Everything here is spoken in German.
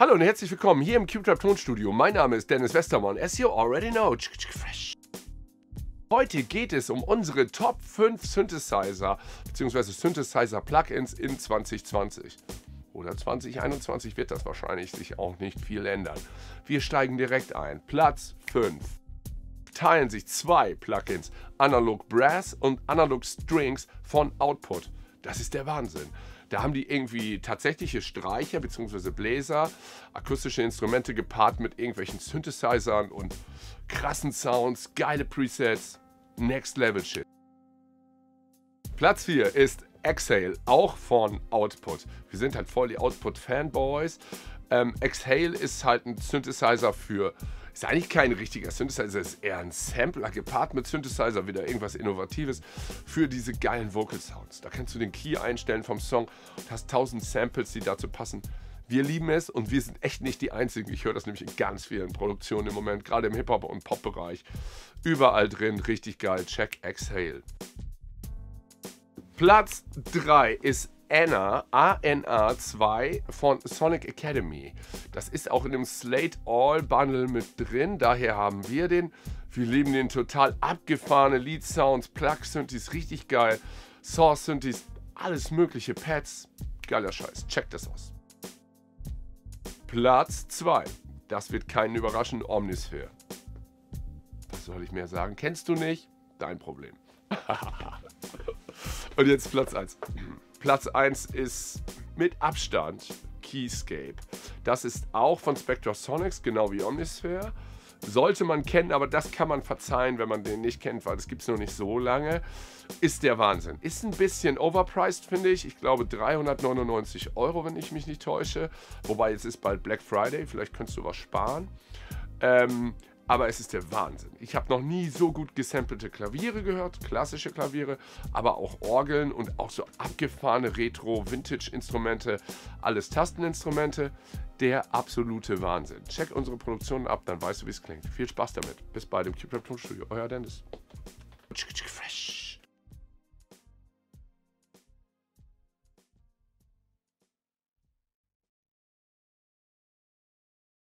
Hallo und herzlich willkommen hier im Cubetribe Tonstudio. Mein Name ist Dennis Westermann, as you already know. Heute geht es um unsere Top 5 Synthesizer bzw. Synthesizer Plugins in 2020. Oder 2021 wird das wahrscheinlich sich auch nicht viel ändern. Wir steigen direkt ein. Platz 5. Teilen sich zwei Plugins, Analog Brass und Analog Strings von Output. Das ist der Wahnsinn. Da haben die irgendwie tatsächliche Streicher bzw. Bläser, akustische Instrumente gepaart mit irgendwelchen Synthesizern und krassen Sounds, geile Presets, Next Level Shit. Platz 4 ist Exhale, auch von Output. Wir sind halt voll die Output-Fanboys. Exhale ist halt ein Synthesizer für, ist eigentlich kein richtiger Synthesizer, ist eher ein Sampler gepaart mit Synthesizer, wieder irgendwas Innovatives für diese geilen Vocal Sounds. Da kannst du den Key einstellen vom Song und hast 1000 Samples, die dazu passen. Wir lieben es und wir sind echt nicht die Einzigen. Ich höre das nämlich in ganz vielen Produktionen im Moment, gerade im Hip-Hop- und Pop-Bereich. Überall drin, richtig geil. Check Exhale. Platz 3 ist ANA 2 von Sonic Academy. Das ist auch in dem Slate All Bundle mit drin, daher haben wir den. Wir lieben den total, abgefahrene Lead Sounds, Plug Synthes, richtig geil, Source Synthes, alles mögliche, Pads, geiler Scheiß, checkt das aus. Platz 2, das wird keinen überraschen, Omnisphere. Was soll ich mehr sagen? Kennst du nicht? Dein Problem. Und jetzt Platz 1. Platz 1 ist mit Abstand Keyscape. Das ist auch von Spectrosonics, genau wie Omnisphere. Sollte man kennen, aber das kann man verzeihen, wenn man den nicht kennt, weil das gibt es noch nicht so lange. Ist der Wahnsinn. Ist ein bisschen overpriced, finde ich. Ich glaube 399 €, wenn ich mich nicht täusche. Wobei, jetzt ist bald Black Friday, vielleicht könntest du was sparen. Aber es ist der Wahnsinn. Ich habe noch nie so gut gesampelte Klaviere gehört, klassische Klaviere, aber auch Orgeln und auch so abgefahrene Retro-Vintage-Instrumente, alles Tasteninstrumente. Der absolute Wahnsinn. Check unsere Produktionen ab, dann weißt du, wie es klingt. Viel Spaß damit. Bis bald im Cubetribe Tonstudio. Euer Dennis.